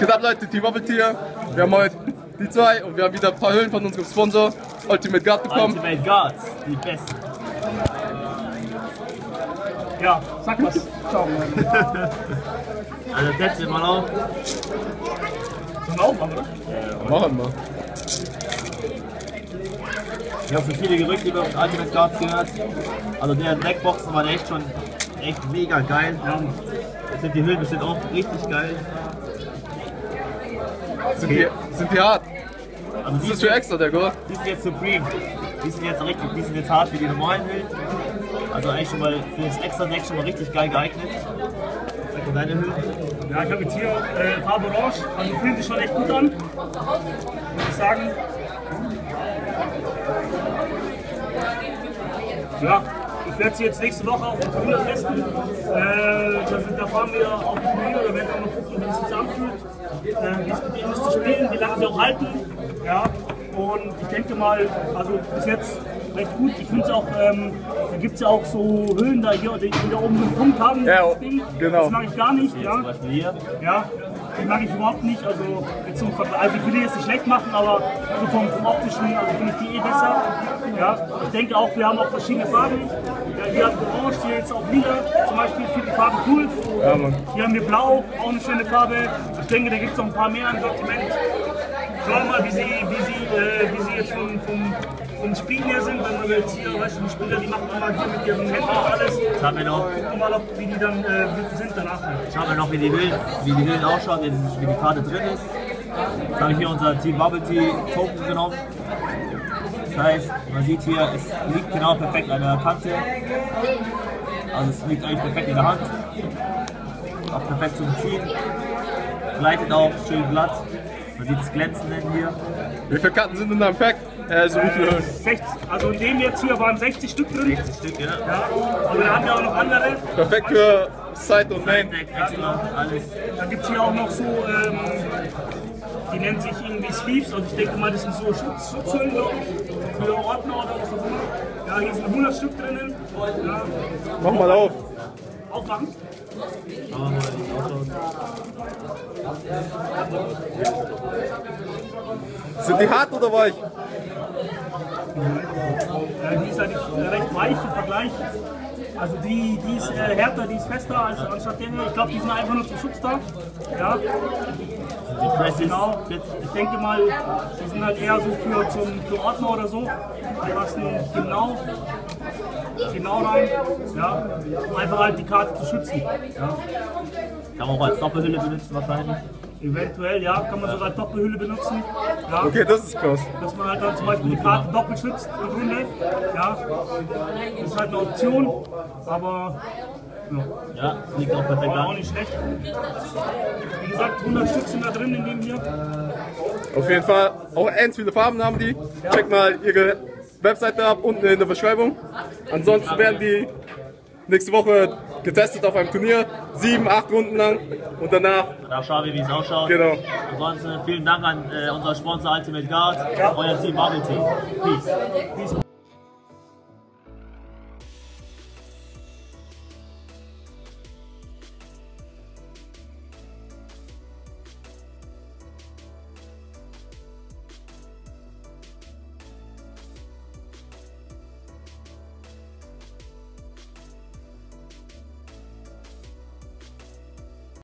geht ab, Leute, Team Bubble Tea. Wir haben heute die zwei und wir haben wieder ein paar Höhlen von unserem Sponsor Ultimate Guard bekommen. Ultimate Guards, die besten. Ja, sag was. Ciao. Also testen wir mal auf. Sollen wir aufmachen, oder? Ja, machen wir. Wir haben schon viele Gerüchte über Ultimate Guards gehört. Also der Blackboxen war echt schon echt mega geil. Jetzt sind die Höhlen bestimmt auch richtig geil. Sind die hart? Also das ist für extra, der Gott. Die sind jetzt Supreme. Die sind jetzt richtig, die sind jetzt hart wie die normalen Höhlen. Also eigentlich schon mal für das extra Deck schon mal richtig geil geeignet. Sag mal deine Höhlen. Ja, ich habe jetzt hier Farbe Orange, also fühlt sich schon echt gut an. Muss ich sagen. Ja, ich werde sie jetzt nächste Woche auf dem Turnier testen. Da fahren wir auf dem Turnier, da werden wir mal gucken, wie es sich anfühlt, wie es zu spielen, wie lange sie auch halten. Ja, und ich denke mal, also bis jetzt recht gut. Ich finde es auch, da gibt es ja auch so Höhlen da hier, die da oben einen Punkt haben. Ja, das Ding. Genau. Das mag ich gar nicht. Ja. Ja, die mag ich überhaupt nicht. Also, jetzt zum Vergleich, also ich will die jetzt nicht schlecht machen, aber also vom optischen, also finde ich die eh besser. Ja, ich denke auch, wir haben auch verschiedene Farben. Ja, hier haben wir Orange, hier jetzt auch lila. Zum Beispiel für die Farbe cool. Ja, hier haben wir Blau, auch eine schöne Farbe. Ich denke, da gibt es noch ein paar mehr im Sortiment. Schauen wir mal, wie sie jetzt vom Spiel her sind. Wenn wir jetzt hier, weißt du, die Spieler, die machen immer hier mit ihren Händen alles. Schauen wir noch. Gucken mal, ob wie die dann sind danach. Schauen wir noch, wie die Höhlen ausschauen, wie die Karte drin ist. Jetzt habe ich hier unser Team Bubble Tea Token genommen. Das heißt, man sieht hier, es liegt genau perfekt an der Kante. Also es liegt eigentlich perfekt in der Hand. Auch perfekt zum Ziehen. Gleitet auch schön glatt. Man sieht das Glänzen hier. Wie viele Karten sind in deinem Pack? So viele. 60, also in dem jetzt hier waren 60 Stück drin. 60 Stück, ja. Aber da haben wir auch noch andere. Perfekt für Side und Main. Alles. Da gibt es hier auch noch so. Die nennt sich irgendwie Sleeves, also ich denke mal, das sind so Schutzhüllen für Ordner oder was auch immer. Ja, hier sind 100 Stück drinnen. Ja. Mach mal auf. Aufmachen. Sind die hart oder weich? Ja, die ist eigentlich recht weich im Vergleich. Also die ist härter, die ist fester als anstatt der hier. Ich glaube, die sind einfach nur zum Schutz da. Ja. Genau. Ich denke mal, die sind halt eher so für Ordner oder so. Die passen genau rein, ja. Um einfach halt die Karte zu schützen. Ja. Kann man auch als Doppelhülle benutzen wahrscheinlich. Eventuell, ja, kann man sogar als Doppelhülle benutzen. Ja. Okay, das ist krass. Dass man halt dann zum Beispiel die Karte doppelt schützt und rundet. Ja. Das ist halt eine Option, aber ja, liegt auch perfekt an. Auch nicht schlecht. Wie gesagt, 100 Stück sind da drin in dem hier. Auf jeden Fall auch ends viele Farben haben die. Ja. Checkt mal ihre Webseite ab, unten in der Beschreibung. Ansonsten werden die nächste Woche getestet auf einem Turnier. 7, 8 Runden lang und danach. Da schauen wir, wie es ausschaut. Genau. Ansonsten vielen Dank an unseren Sponsor Ultimate Guard, euer Team Bubble Tea. Peace. Peace.